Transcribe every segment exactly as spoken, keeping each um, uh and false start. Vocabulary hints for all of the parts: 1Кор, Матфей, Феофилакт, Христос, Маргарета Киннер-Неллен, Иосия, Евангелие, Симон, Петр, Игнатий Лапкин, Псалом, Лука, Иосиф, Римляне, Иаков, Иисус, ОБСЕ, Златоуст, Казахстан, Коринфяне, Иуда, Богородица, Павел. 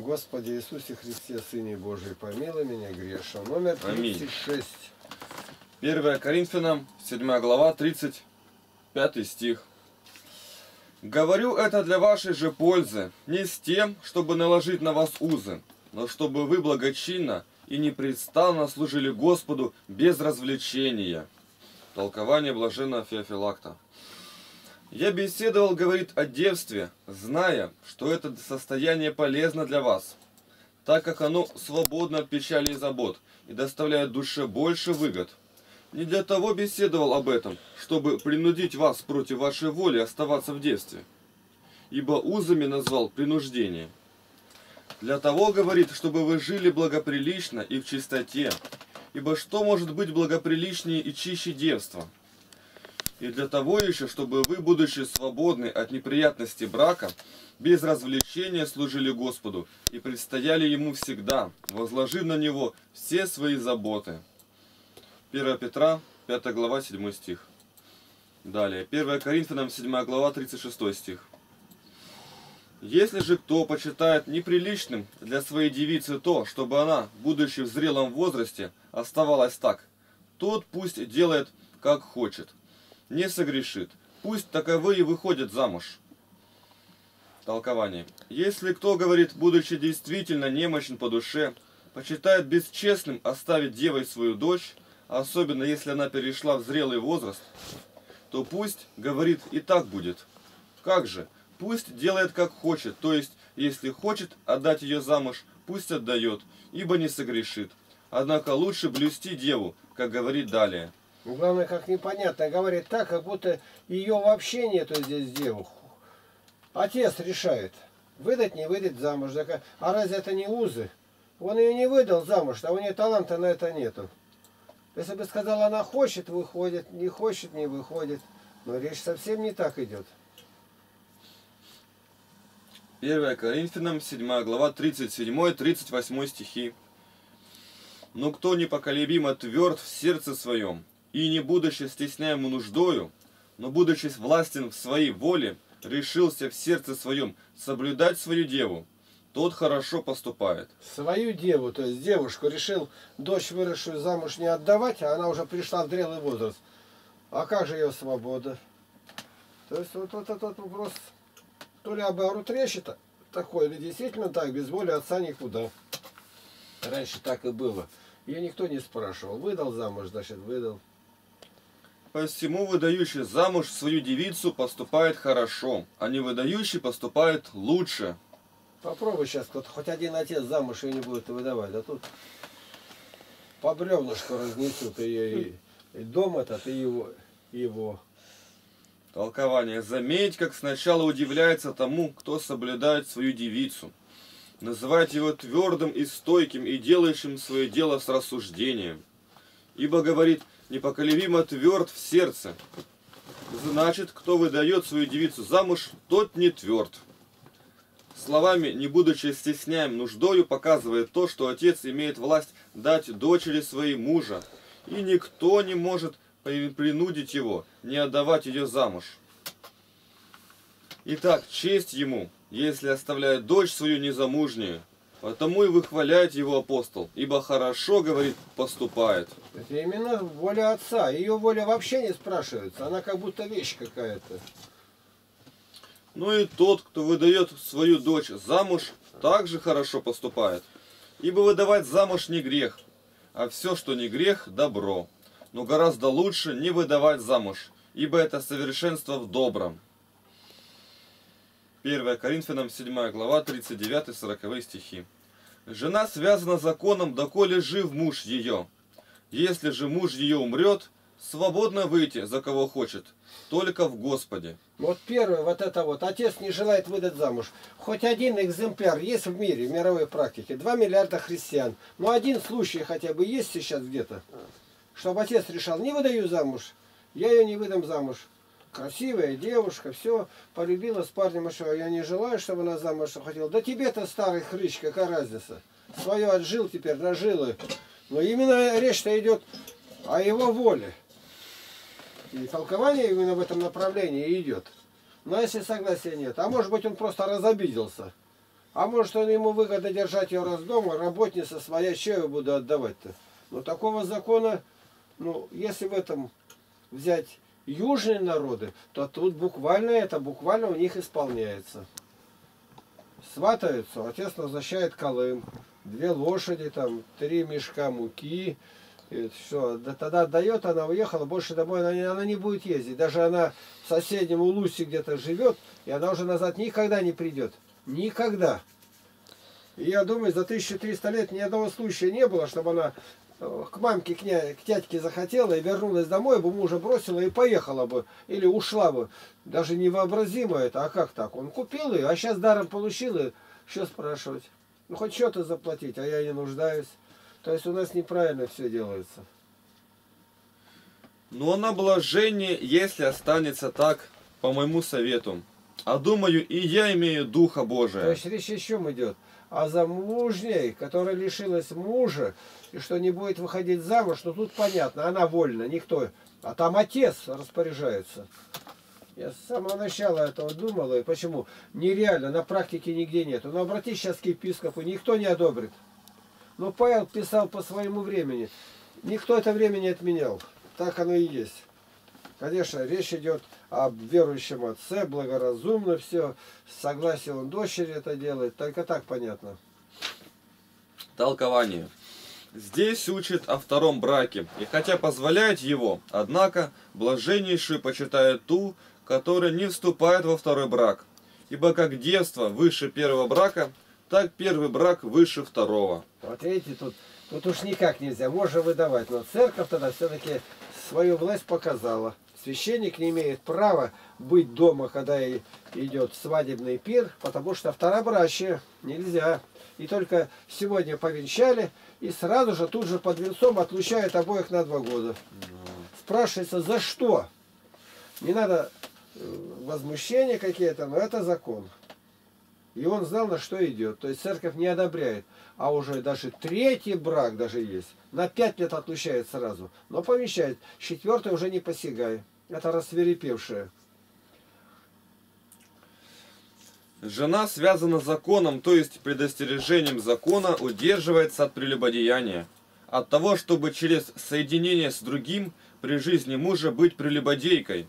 Господи Иисусе Христе, Сыне Божий, помилуй меня грешного. Номер тридцать шесть. Аминь. первое Коринфянам, седьмая глава, тридцать пятый стих. «Говорю это для вашей же пользы, не с тем, чтобы наложить на вас узы, но чтобы вы благочинно и непрестанно служили Господу без развлечения». Толкование блаженного Феофилакта. «Я беседовал, — говорит, — о девстве, зная, что это состояние полезно для вас, так как оно свободно от печали и забот и доставляет душе больше выгод. Не для того беседовал об этом, чтобы принудить вас против вашей воли оставаться в девстве, ибо узами назвал принуждение. Для того, — говорит, — чтобы вы жили благоприлично и в чистоте, ибо что может быть благоприличнее и чище девства? И для того еще, чтобы вы, будучи свободны от неприятности брака, без развлечения служили Господу и предстояли Ему всегда, возложив на Него все свои заботы». первое Петра, пятая глава, седьмой стих. Далее, первое Коринфянам, седьмая глава, тридцать шестой стих. «Если же кто почитает неприличным для своей девицы то, чтобы она, будучи в зрелом возрасте, оставалась так, тот пусть делает, как хочет, не согрешит, пусть таковые выходят замуж». Толкование. «Если кто, — говорит, — будучи действительно немощен по душе, почитает бесчестным оставить девой свою дочь, особенно если она перешла в зрелый возраст, то пусть, — говорит, — и так будет. Как же? Пусть делает, как хочет, то есть, если хочет отдать ее замуж, пусть отдает, ибо не согрешит. Однако лучше блюсти деву, как говорит далее». Главное, как непонятно, говорит так, как будто ее вообще нету здесь, деву. Отец решает, выдать, не выдать замуж. А разве это не узы? Он ее не выдал замуж, а у нее таланта на это нету. Если бы сказала, она хочет — выходит, не хочет — не выходит. Но речь совсем не так идет. первое Коринфянам, седьмая глава, тридцать седьмой-тридцать восьмой стихи. «Но кто непоколебимо тверд в сердце своем, и не будучи стесняем нуждою, но будучи властен в своей воле, решился в сердце своем соблюдать свою деву, тот хорошо поступает». Свою деву, то есть девушку, решил дочь, выросшую, замуж не отдавать, а она уже пришла в зрелый возраст. А как же ее свобода? То есть вот этот вот вопрос, то ли оборот речи такой, или действительно так, без воли отца никуда. Раньше так и было. Ее никто не спрашивал. Выдал замуж, значит, выдал. «Посему выдающий замуж свою девицу поступает хорошо, а не выдающий поступает лучше». Попробуй сейчас кто-то, хоть один отец замуж ее не будет выдавать, а тут по бревнышку разнесут ее, и дом этот, и его, его. Толкование. «Заметь, как сначала удивляется тому, кто соблюдает свою девицу, называет его твердым и стойким и делающим свое дело с рассуждением. Ибо, — говорит, — непоколебимо тверд в сердце. Значит, кто выдает свою девицу замуж, тот не тверд». Словами, не будучи стесняем нуждою, показывает то, что отец имеет власть дать дочери своей мужа, и никто не может принудить его не отдавать ее замуж. Итак, честь ему, если оставляет дочь свою незамужнюю, потому и выхваляет его апостол, ибо хорошо, — говорит, — поступает». Это именно воля отца. Ее воля вообще не спрашивается, она как будто вещь какая-то. «Ну и тот, кто выдает свою дочь замуж, также хорошо поступает. Ибо выдавать замуж не грех, а все, что не грех, — добро. Но гораздо лучше не выдавать замуж, ибо это совершенство в добром». первое Коринфянам, седьмая глава, тридцать девятый-сороковой стихи. «Жена связана законом, доколе жив муж ее. Если же муж ее умрет, свободно выйти за кого хочет, только в Господе». Вот первое, вот это вот, отец не желает выдать замуж. Хоть один экземпляр есть в мире, в мировой практике, два миллиарда христиан. Но один случай хотя бы есть сейчас где-то, чтобы отец решал: не выдаю замуж, я ее не выдам замуж. Красивая девушка, все, полюбила с парнем, а что, я не желаю, чтобы она замуж хотела. Да тебе-то, старый хрыч, какая разница? Свое отжил теперь, нажил. Но именно речь-то идет о его воле. И толкование именно в этом направлении идет. Но если согласия нет, а может быть, он просто разобиделся. А может, он ему выгодно держать ее раз дома, работница своя, что я буду отдавать-то? Но такого закона, ну, если в этом взять южные народы, то тут буквально это, буквально у них исполняется. Сватаются, отец назначает Колым, две лошади, там, три мешка муки, и все. Тогда отдает, она уехала, больше домой она не, она не будет ездить. Даже она в соседнем Улусе где-то живет, и она уже назад никогда не придет. Никогда. И я думаю, за тысячу триста лет ни одного случая не было, чтобы она к мамке, к тятьке захотела и вернулась домой, бы мужа бросила и поехала бы. Или ушла бы. Даже невообразимо это. А как так? Он купил ее, а сейчас даром получил ее. Что спрашивать? Ну хоть что-то заплатить, а я не нуждаюсь. То есть у нас неправильно все делается. Но на блажении, если останется так, по моему совету. А думаю, и я имею Духа Божия. То есть речь о чем идет? О замужней, которая лишилась мужа, и что не будет выходить замуж, но тут понятно, она вольна, никто. А там отец распоряжается. Я с самого начала этого думал, и почему? Нереально, на практике нигде нету. Но обратись сейчас к епископу, никто не одобрит. Но Павел писал по своему времени. Никто это время не отменял. Так оно и есть. Конечно, речь идет о верующем отце, благоразумно все, с согласия он дочери это делает, только так понятно. Толкование. Здесь учит о втором браке, и хотя позволяет его, однако блаженнейшие почитают ту, которая не вступает во второй брак. Ибо как девство выше первого брака, так первый брак выше второго. Вот видите, тут, тут уж никак нельзя, можно выдавать, но церковь тогда все-таки свою власть показала. Священник не имеет права быть дома, когда идет свадебный пир, потому что второбрачие нельзя. И только сегодня повенчали, и сразу же тут же под венцом отлучают обоих на два года. Спрашивается, за что? Не надо возмущения какие-то, но это закон. И он знал, на что идет. То есть церковь не одобряет. А уже даже третий брак даже есть. На пять лет отлучает сразу. Но помещает. Четвертый уже не посягай. Это рассверепевшее. Жена связана законом, то есть предостережением закона, удерживается от прелюбодеяния. От того, чтобы через соединение с другим при жизни мужа быть прелюбодейкой.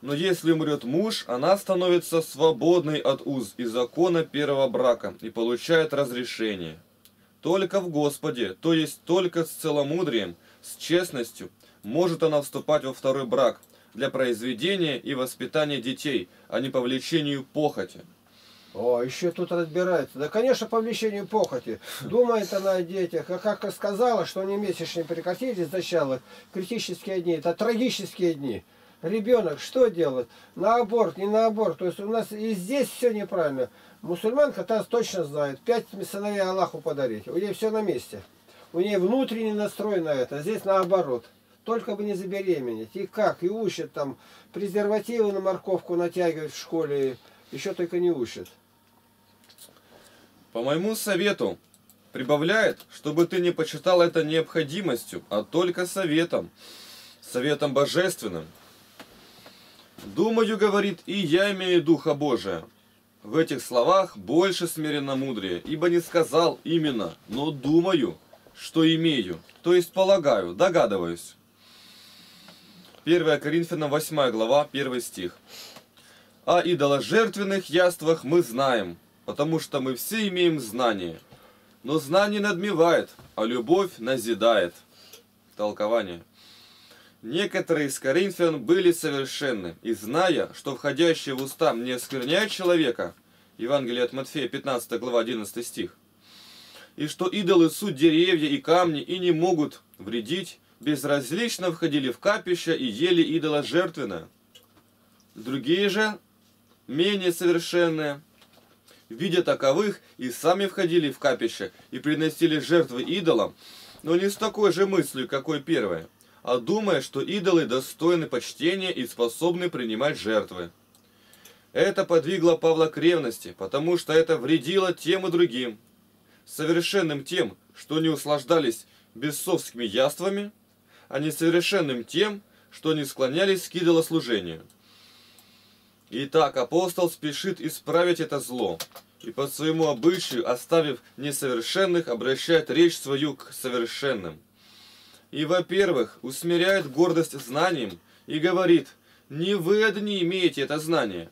Но если умрет муж, она становится свободной от уз и закона первого брака и получает разрешение. Только в Господе, то есть только с целомудрием, с честностью, может она вступать во второй брак для произведения и воспитания детей, а не по влечению похоти. О, еще тут разбирается. Да, конечно, по влечению похоти. Думает она о детях. А как сказала, что они месячные прекратились сначала, критические дни, это трагические дни. Ребенок что делает? На аборт, не на аборт. То есть у нас и здесь все неправильно. Мусульманка та точно знает. Пять сыновей Аллаху подарить. У нее все на месте. У нее внутренний настрой на это. Здесь наоборот. Только бы не забеременеть. И как? И учат там. Презервативы на морковку натягивать в школе. Еще только не учат. По моему совету. Прибавляет, чтобы ты не почитал это необходимостью, а только советом. Советом божественным. Думаю, говорит, и я имею Духа Божия. В этих словах больше смиренномудрия, ибо не сказал именно, но думаю, что имею, то есть полагаю, догадываюсь. первое Коринфянам восьмая глава, первый стих. О идоложертвенных яствах мы знаем, потому что мы все имеем знание. Но знание надмевает, а любовь назидает. Толкование. Некоторые из коринфян были совершенны, и зная, что входящие в уста не оскверняет человека, Евангелие от Матфея, пятнадцатая глава, одиннадцатый стих, и что идолы суть деревья и камни и не могут вредить, безразлично входили в капище и ели идола жертвенное. Другие же, менее совершенные, видя таковых, и сами входили в капище и приносили жертвы идолам, но не с такой же мыслью, какой первая, а думая, что идолы достойны почтения и способны принимать жертвы. Это подвигло Павла к ревности, потому что это вредило тем и другим, совершенным тем, что не услаждались бесовскими яствами, а несовершенным тем, что не склонялись к идолослужению. Итак, апостол спешит исправить это зло, и по своему обычаю, оставив несовершенных, обращает речь свою к совершенным. И, во-первых, усмиряет гордость знанием и говорит: «Не вы одни имеете это знание,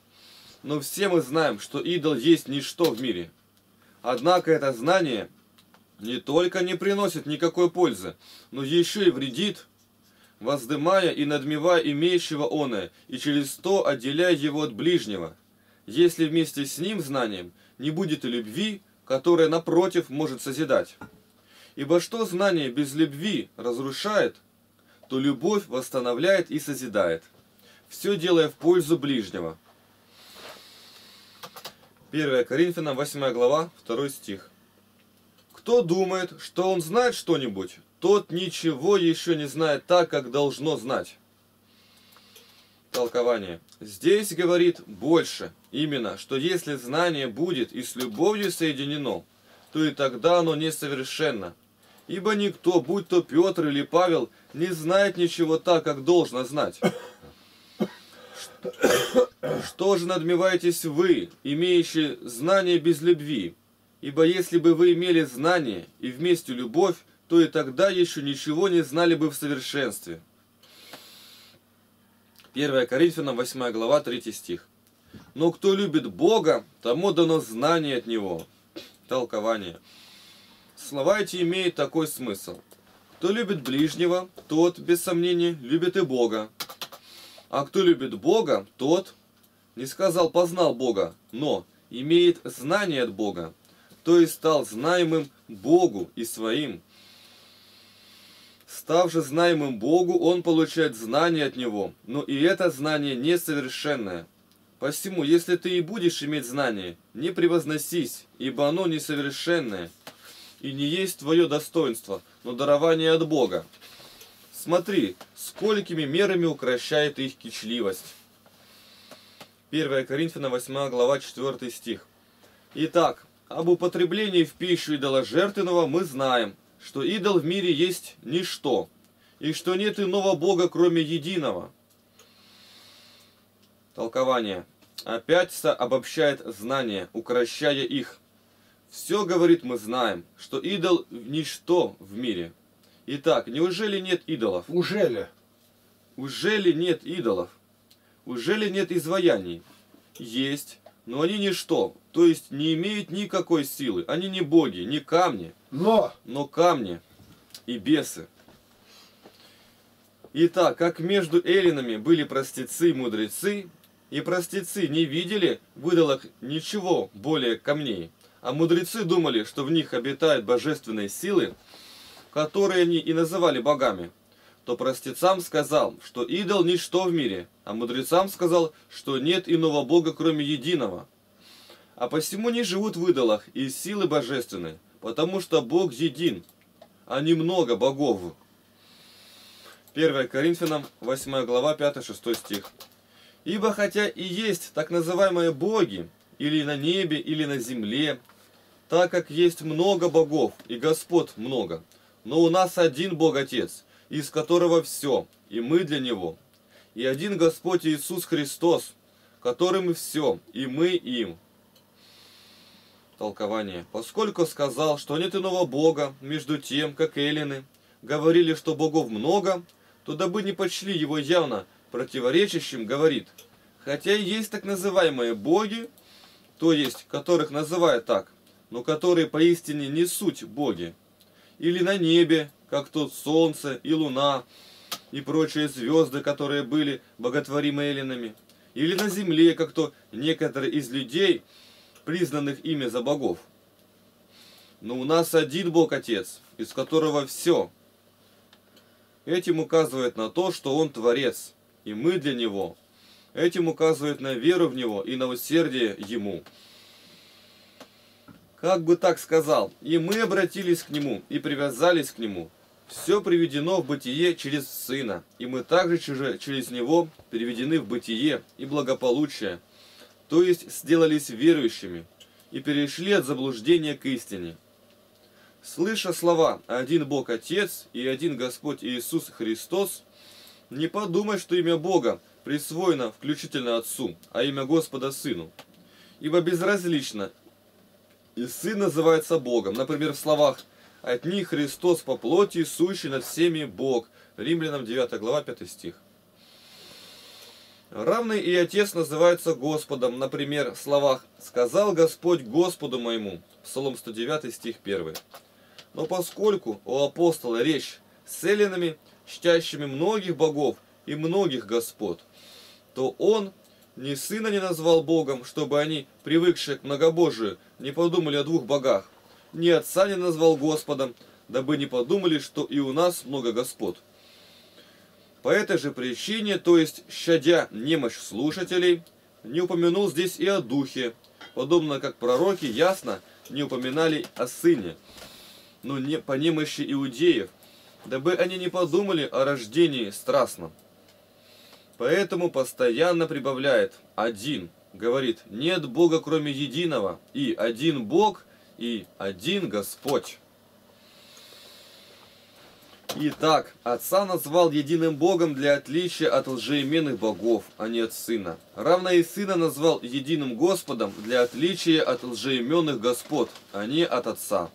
но все мы знаем, что идол есть ничто в мире». Однако это знание не только не приносит никакой пользы, но еще и вредит, воздымая и надмевая имеющего оное, и через то отделяя его от ближнего, если вместе с ним, знанием, не будет и любви, которая, напротив, может созидать. Ибо что знание без любви разрушает, то любовь восстанавливает и созидает, все делая в пользу ближнего. первое Коринфянам восьмая глава, второй стих. Кто думает, что он знает что-нибудь, тот ничего еще не знает так, как должно знать. Толкование. Здесь говорит больше, именно, что если знание будет и с любовью соединено, то и тогда оно несовершенно. Ибо никто, будь то Петр или Павел, не знает ничего так, как должно знать. Что же надмеваетесь вы, имеющие знание без любви? Ибо если бы вы имели знание и вместе любовь, то и тогда еще ничего не знали бы в совершенстве. первое Коринфянам восьмая глава, третий стих. Но кто любит Бога, тому дано знание от Него. Толкование. Слова эти имеют такой смысл. Кто любит ближнего, тот, без сомнения, любит и Бога. А кто любит Бога, тот, не сказал познал Бога, но имеет знание от Бога, то есть стал знаемым Богу и своим. Став же знаемым Богу, он получает знание от Него, но и это знание несовершенное. Посему, если ты и будешь иметь знание, не превозносись, ибо оно несовершенное, и не есть твое достоинство, но дарование от Бога. Смотри, сколькими мерами укращает их кичливость. первое Коринфянам восьмая глава, четвёртый стих. Итак, об употреблении в пищу идоложертвенного мы знаем, что идол в мире есть ничто, и что нет иного Бога, кроме единого. Толкование. Опять обобщает знание, укращая их. Все, говорит, мы знаем, что идол – ничто в мире. Итак, неужели нет идолов? Ужели? Ужели нет идолов? Ужели нет изваяний? Есть, но они ничто, то есть не имеют никакой силы. Они не боги, не камни. Но! Но камни и бесы. Итак, как между эллинами были простецы и мудрецы, и простецы не видели в идолах ничего более камней, а мудрецы думали, что в них обитают божественные силы, которые они и называли богами, то простецам сказал, что идол – ничто в мире, а мудрецам сказал, что нет иного Бога, кроме единого. А посему не живут в идолах и силы божественны, потому что Бог един, а не много богов. первое Коринфянам восьмая глава, пятый-шестой стих. Ибо хотя и есть так называемые боги, или на небе, или на земле, так как есть много богов и господ много, но у нас один Бог Отец, из которого все, и мы для Него. И один Господь Иисус Христос, которым все, и мы им. Толкование. Поскольку сказал, что нет иного Бога, между тем, как эллины говорили, что богов много, то дабы не почли его явно противоречащим, говорит: хотя и есть так называемые боги, то есть, которых называют так, но которые поистине не суть боги, или на небе, как тут солнце и луна, и прочие звезды, которые были боготворимы эллинами, или на земле, как то некоторые из людей, признанных ими за богов. Но у нас один Бог Отец, из которого все. Этим указывает на то, что Он Творец, и мы для Него. Этим указывает на веру в Него и на усердие Ему. Как бы так сказал, и мы обратились к Нему, и привязались к Нему. Все приведено в бытие через Сына, и мы также через Него переведены в бытие и благополучие, то есть сделались верующими, и перешли от заблуждения к истине. Слыша слова «Один Бог Отец» и «Один Господь Иисус Христос», не подумай, что имя Бога присвоено включительно Отцу, а имя Господа Сыну, ибо безразлично, И Сын называется Богом. Например, в словах «От них Христос по плоти, сущий над всеми Бог». Римлянам девятая глава, пятый стих. Равный и Отец называется Господом. Например, в словах «Сказал Господь Господу моему». Псалом сто девятый, стих первый. Но поскольку у апостола речь с эллинами, чтящими многих богов и многих господ, то он ни сына не назвал Богом, чтобы они, привыкшие к многобожию, не подумали о двух богах, ни отца не назвал Господом, дабы не подумали, что и у нас много господ. По этой же причине, то есть щадя немощь слушателей, не упомянул здесь и о Духе, подобно как пророки ясно не упоминали о Сыне, но не по немощи иудеев, дабы они не подумали о рождении страстном. Поэтому постоянно прибавляет «один», говорит «нет Бога, кроме единого», и «один Бог», и «один Господь». Итак, Отца назвал единым Богом для отличия от лжеименных богов, а не от Сына. Равно и Сына назвал единым Господом для отличия от лжеименных господ, а не от Отца.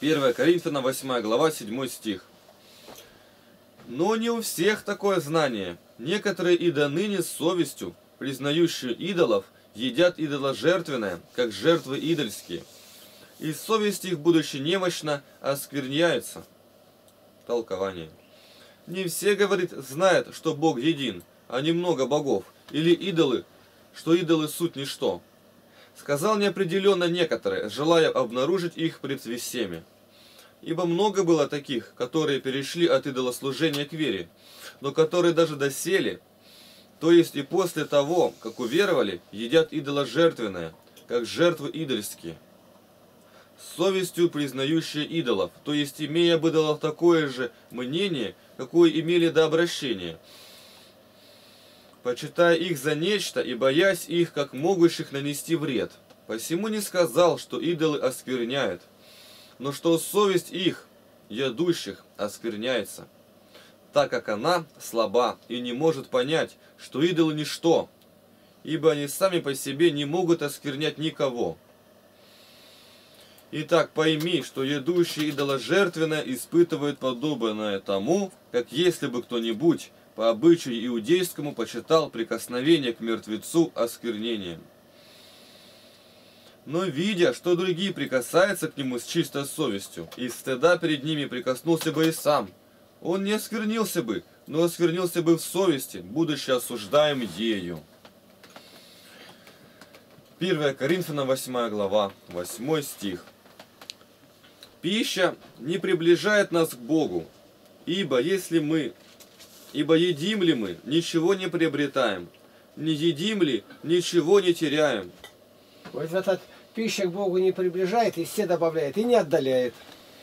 первое Коринфянам восьмая глава, седьмой стих. Но не у всех такое знание. Некоторые и до ныне с совестью, признающие идолов, едят идоложертвенное, как жертвы идольские. И совесть их, будучи немощна, оскверняется. Толкование. Не все, говорит, знают, что Бог един, а не много богов, или идолы, что идолы суть ничто. Сказал неопределенно некоторые, желая обнаружить их пред всеми. Ибо много было таких, которые перешли от идолослужения к вере, но которые даже досели, то есть и после того, как уверовали, едят идоложертвенное, как жертвы идольские. Совестью признающие идолов, то есть имея об идолах такое же мнение, какое имели до обращения, почитая их за нечто и боясь их, как могущих нанести вред. Посему не сказал, что идолы оскверняют, но что совесть их, ядущих, оскверняется, так как она слаба и не может понять, что идолы ничто, ибо они сами по себе не могут осквернять никого. Итак, пойми, что ядущие идоложертвенное испытывают подобное тому, как если бы кто-нибудь по обычаю иудейскому почитал прикосновение к мертвецу осквернением. Но, видя, что другие прикасаются к нему с чистой совестью, и стыда перед ними прикоснулся бы и сам, он не осквернился бы, но осквернился бы в совести, будучи осуждаем ею. первое Коринфянам восьмая глава, восьмой стих. Пища не приближает нас к Богу, ибо если мы, ибо едим ли мы, ничего не приобретаем, не едим ли, ничего не теряем. Вот эта пища к Богу не приближает, и все добавляет, и не отдаляет.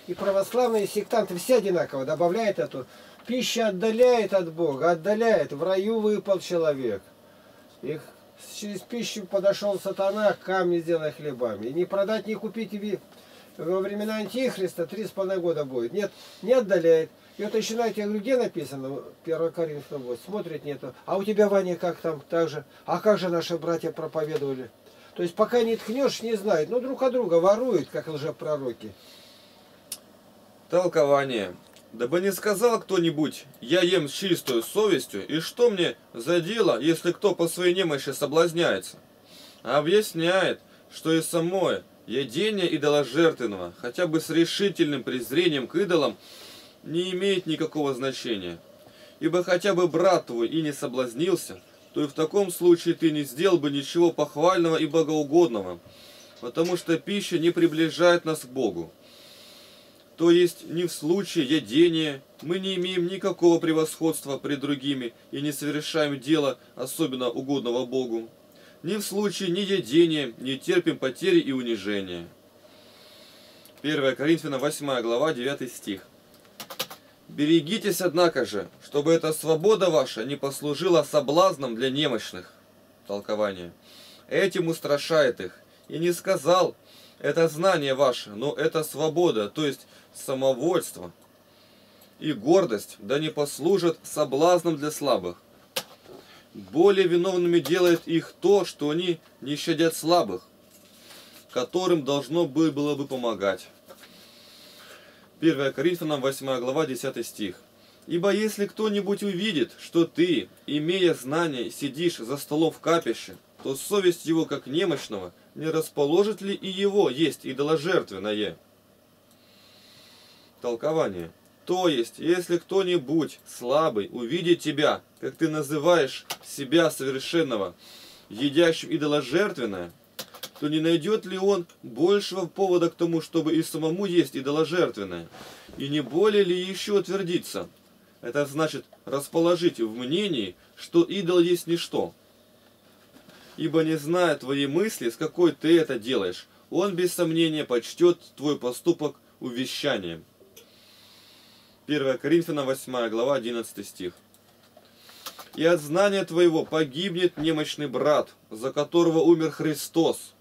И православные, и сектанты все одинаково добавляют эту. Пища отдаляет от Бога, отдаляет. В раю выпал человек. Их через пищу подошел сатана, камни сделай хлебами. И не продать, не купить. Во времена Антихриста три с половиной года будет. Нет, не отдаляет. И вот начинает, я говорю, где написано, первое Коринфянам восемь, смотрит, нету. А у тебя, Ваня, как там, так же? А как же наши братья проповедовали? То есть пока не ткнешь, не знает, но друг от друга воруют, как лжепророки. Толкование. Дабы не сказал кто-нибудь, я ем с чистою совестью, и что мне за дело, если кто по своей немощи соблазняется? Объясняет, что и самое едение идоложертвенного, хотя бы с решительным презрением к идолам, не имеет никакого значения. Ибо хотя бы брат твой и не соблазнился, то и в таком случае ты не сделал бы ничего похвального и богоугодного, потому что пища не приближает нас к Богу. То есть ни в случае едения мы не имеем никакого превосходства пред другими и не совершаем дела, особенно угодного Богу. Ни в случае ни едения не терпим потери и унижения. первое Коринфянам восьмая глава, девятый стих. Берегитесь, однако же, чтобы эта свобода ваша не послужила соблазном для немощных. Толкование. Этим устрашает их. И не сказал, это знание ваше, но это свобода, то есть самовольство и гордость, да не послужат соблазном для слабых. Более виновными делает их то, что они не щадят слабых, которым должно было бы помогать. первое Коринфянам восьмая глава десятый стих. «Ибо если кто-нибудь увидит, что ты, имея знание, сидишь за столом в капище, то совесть его, как немощного, не расположит ли и его есть идоложертвенное?» Толкование. То есть, если кто-нибудь слабый увидит тебя, как ты называешь себя совершенного, едящим идоложертвенное, то не найдет ли он большего повода к тому, чтобы и самому есть идоложертвенное? И не более ли еще утвердиться? Это значит расположить в мнении, что идол есть ничто. Ибо не зная твои мысли, с какой ты это делаешь, он без сомнения почтет твой поступок увещанием. первое Коринфянам восьмая глава одиннадцатый стих. «И от знания твоего погибнет немощный брат, за которого умер Христос».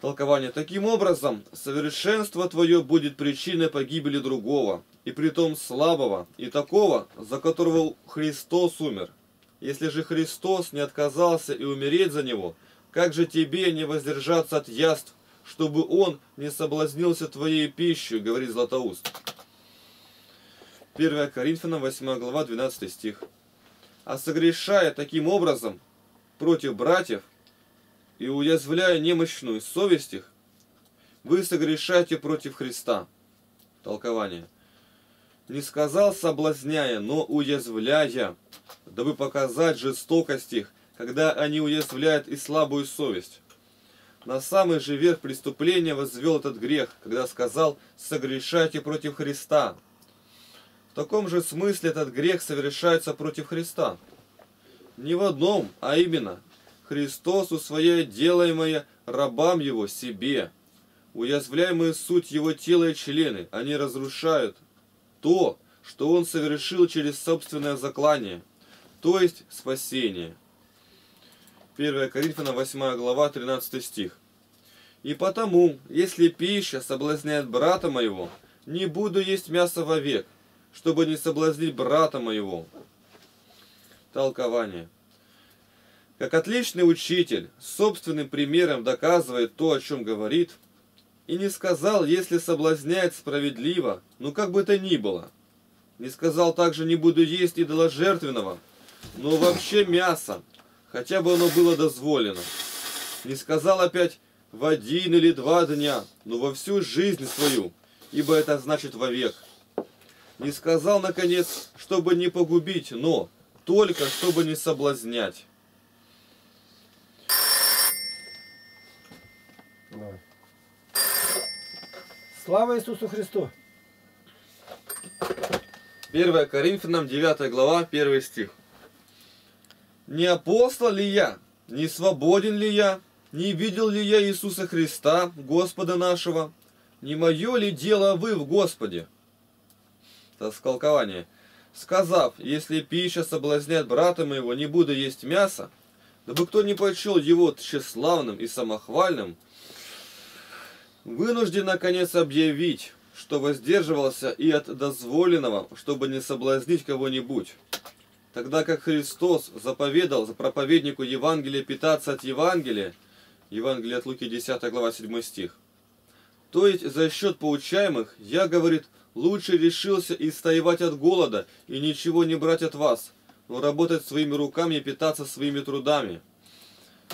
Толкование. Таким образом, совершенство твое будет причиной погибели другого, и притом слабого, и такого, за которого Христос умер. Если же Христос не отказался и умереть за него, как же тебе не воздержаться от яств, чтобы он не соблазнился твоей пищей, говорит Златоуст. первое Коринфянам восьмая глава двенадцатый стих. «А согрешая таким образом против братьев и уязвляя немощную совесть их, вы согрешаете против Христа». Толкование. «Не сказал соблазняя, но уязвляя, дабы показать жестокость их, когда они уязвляют и слабую совесть». На самый же верх преступления возвел этот грех, когда сказал «согрешайте против Христа». В таком же смысле этот грех совершается против Христа. Не в одном, а именно «Христос усвояет делаемое рабам его себе». Уязвляемые суть его тела и члены, они разрушают то, что он совершил через собственное заклание, то есть спасение. первое Коринфянам восьмая глава тринадцатый стих. «И потому, если пища соблазняет брата моего, не буду есть мясо вовек, чтобы не соблазнить брата моего». Толкование. Как отличный учитель собственным примером доказывает то, о чем говорит, и не сказал, если соблазняет справедливо, ну как бы то ни было. Не сказал также, не буду есть идоложертвенного, но вообще мясо, хотя бы оно было дозволено. Не сказал опять в один или два дня, но во всю жизнь свою, ибо это значит вовек. Не сказал, наконец, чтобы не погубить, но только чтобы не соблазнять. Слава Иисусу Христу! первое Коринфянам девятая глава первый стих. «Не апостол ли я, не свободен ли я, не видел ли я Иисуса Христа, Господа нашего? Не мое ли дело вы в Господе?» Толкование. «Сказав, если пища соблазняет брата моего, не буду есть мясо, дабы кто не почел его тщеславным и самохвальным, вынужден, наконец, объявить, что воздерживался и от дозволенного, чтобы не соблазнить кого-нибудь». Тогда как Христос заповедал проповеднику Евангелия питаться от Евангелия, Евангелие от Луки десятая глава седьмой стих, то есть за счет поучаемых, я, говорит, лучше решился истоевать от голода и ничего не брать от вас, но работать своими руками и питаться своими трудами.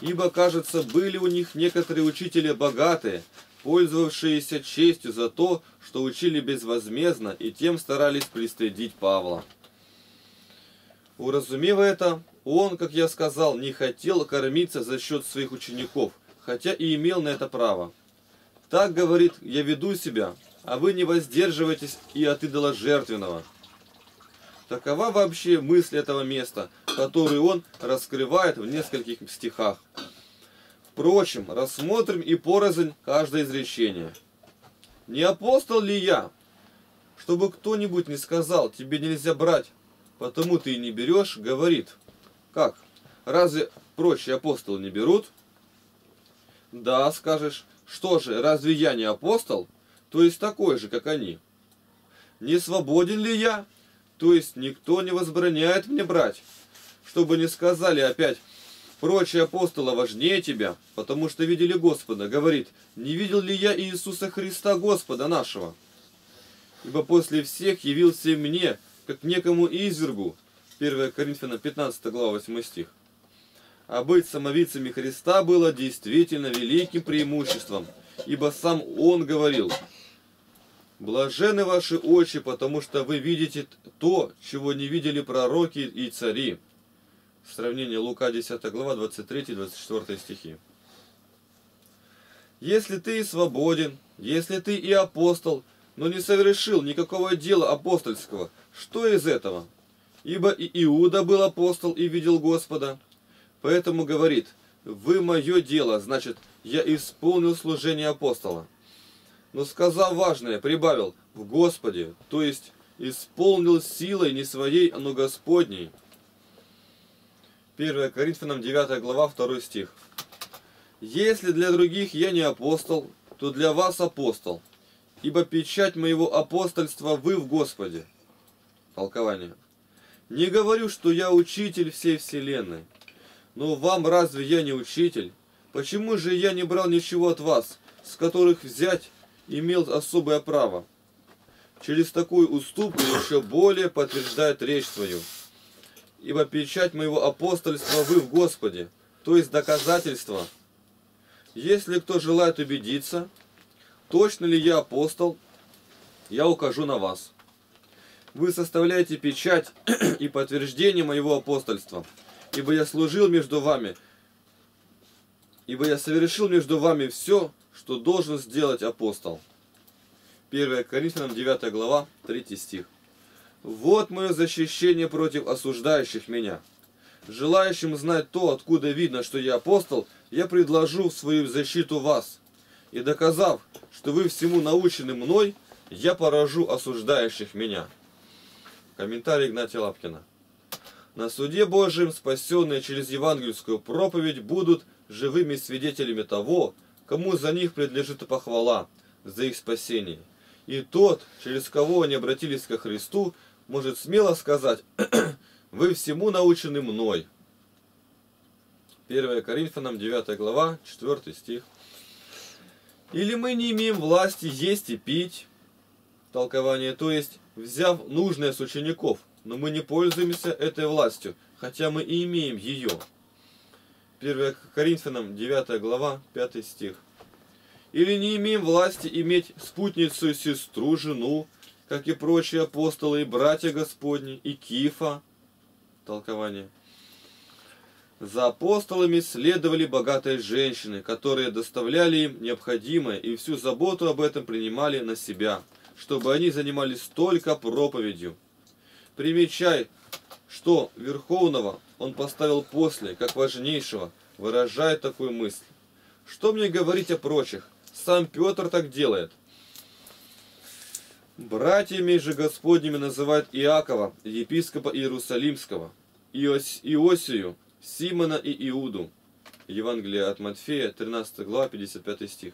Ибо, кажется, были у них некоторые учители богатые, пользовавшиеся честью за то, что учили безвозмездно и тем старались пристыдить Павла. Уразумев это, он, как я сказал, не хотел кормиться за счет своих учеников, хотя и имел на это право. Так, говорит, я веду себя, а вы не воздерживаетесь и от идоложертвенного. Такова вообще мысль этого места, которую он раскрывает в нескольких стихах. Впрочем, рассмотрим и порознь каждое изречение. «Не апостол ли я, чтобы кто-нибудь не сказал, тебе нельзя брать, потому ты и не берешь», говорит. Как? Разве прочие апостолы не берут? Да, скажешь, что же, разве я не апостол? То есть такой же, как они. Не свободен ли я? То есть никто не возбраняет мне брать. Чтобы не сказали опять, Прочие апостолы важнее тебя, потому что видели Господа. Говорит, не видел ли я Иисуса Христа, Господа нашего? Ибо после всех явился мне, как некому извергу. первое Коринфянам пятнадцатая глава восьмой стих. А быть самовидцами Христа было действительно великим преимуществом, ибо сам Он говорил, «Блажены ваши очи, потому что вы видите то, чего не видели пророки и цари». Сравнение Лука десятая глава двадцать третий двадцать четвёртый стихи. Если ты и свободен, если ты и апостол, но не совершил никакого дела апостольского, что из этого? Ибо и Иуда был апостол и видел Господа. Поэтому говорит, вы мое дело, значит, я исполнил служение апостола. Но сказав важное, прибавил, в Господе, то есть исполнил силой не своей, но Господней. первое Коринфянам девятая глава второй стих. Если для других я не апостол, то для вас апостол, ибо печать моего апостольства вы в Господе. Толкование. Не говорю, что я учитель всей вселенной. Но вам разве я не учитель? Почему же я не брал ничего от вас, с которых взять имел особое право? Через такую уступку еще более подтверждает речь свою. Ибо печать моего апостольства вы в Господе, то есть доказательство. Если кто желает убедиться, точно ли я апостол, я укажу на вас. Вы составляете печать и подтверждение моего апостольства. Ибо я служил между вами, ибо я совершил между вами все, что должен сделать апостол. первое Коринфянам девятая глава третий стих. Вот мое защищение против осуждающих меня. Желающим знать то, откуда видно, что я апостол, я предложу в свою защиту вас. И доказав, что вы всему научены мной, я поражу осуждающих меня. Комментарий Игнатия Лапкина. На суде Божьем спасенные через евангельскую проповедь будут живыми свидетелями того, кому за них предлежит похвала, за их спасение. И тот, через кого они обратились ко Христу, может смело сказать, «Вы всему научены мной». первое Коринфянам девятая глава четвёртый стих. Или мы не имеем власти есть и пить, толкование, то есть, взяв нужное с учеников, но мы не пользуемся этой властью, хотя мы и имеем ее. первое Коринфянам девятая глава пятый стих. Или не имеем власти иметь спутницу, сестру, жену, как и прочие апостолы, и братья Господни, и Кифа. Толкование. За апостолами следовали богатые женщины, которые доставляли им необходимое, и всю заботу об этом принимали на себя, чтобы они занимались только проповедью. Примечай, что Верховного он поставил после, как важнейшего, выражая такую мысль. Что мне говорить о прочих? Сам Петр так делает. Братьями же Господними называют Иакова, епископа Иерусалимского, Иос, Иосию, Симона и Иуду. Евангелие от Матфея, тринадцатая глава, пятьдесят пятый стих.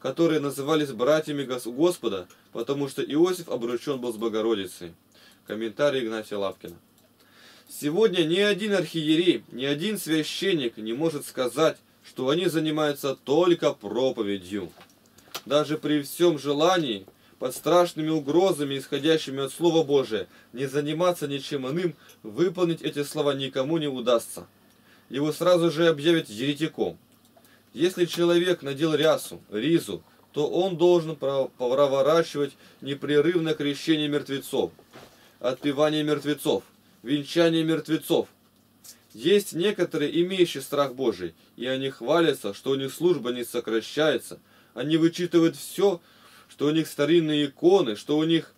Которые назывались братьями Господа, потому что Иосиф обручен был с Богородицей. Комментарий Игнатия Лапкина. Сегодня ни один архиерей, ни один священник не может сказать, что они занимаются только проповедью. Даже при всем желании, под страшными угрозами, исходящими от Слова Божия, не заниматься ничем иным, выполнить эти слова никому не удастся. Его сразу же объявят еретиком. Если человек надел рясу, ризу, то он должен проворачивать непрерывно крещение мертвецов, отпевание мертвецов, венчание мертвецов. Есть некоторые, имеющие страх Божий, и они хвалятся, что у них служба не сокращается. Они вычитывают все, что у них старинные иконы, что у них...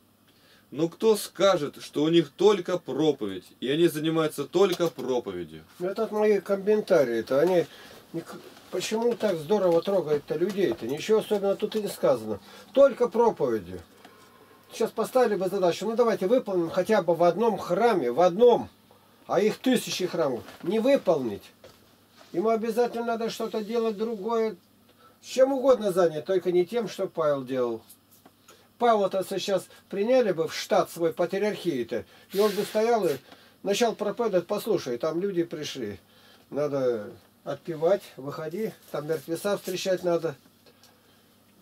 Но кто скажет, что у них только проповедь, и они занимаются только проповедью? Это мои комментарии-то, они... Почему так здорово трогает-то людей-то? Ничего особенного тут и не сказано. Только проповедью. Сейчас поставили бы задачу, ну давайте выполним хотя бы в одном храме, в одном, а их тысячи храмов, не выполнить. Ему обязательно надо что-то делать другое, чем угодно занят, только не тем, что Павел делал. Павла-то сейчас приняли бы в штат свой патриархии-то, и он бы стоял и начал проповедовать, послушай, там люди пришли. надо отпевать, выходи, там мертвеца встречать надо.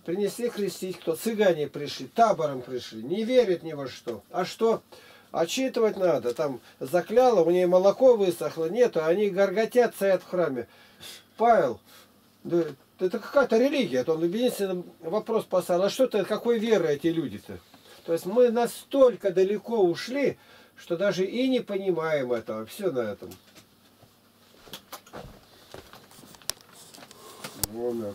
Принесли крестить, кто цыгане пришли, табором пришли, не верят ни во что. А что? Отчитывать надо, там закляло, у нее молоко высохло, нету, они горготят, стоят в храме. Павел, да, это какая-то религия, он единственный вопрос поставил, а что ты, какой веры эти люди-то? То есть мы настолько далеко ушли, что даже и не понимаем этого, все на этом. Вон.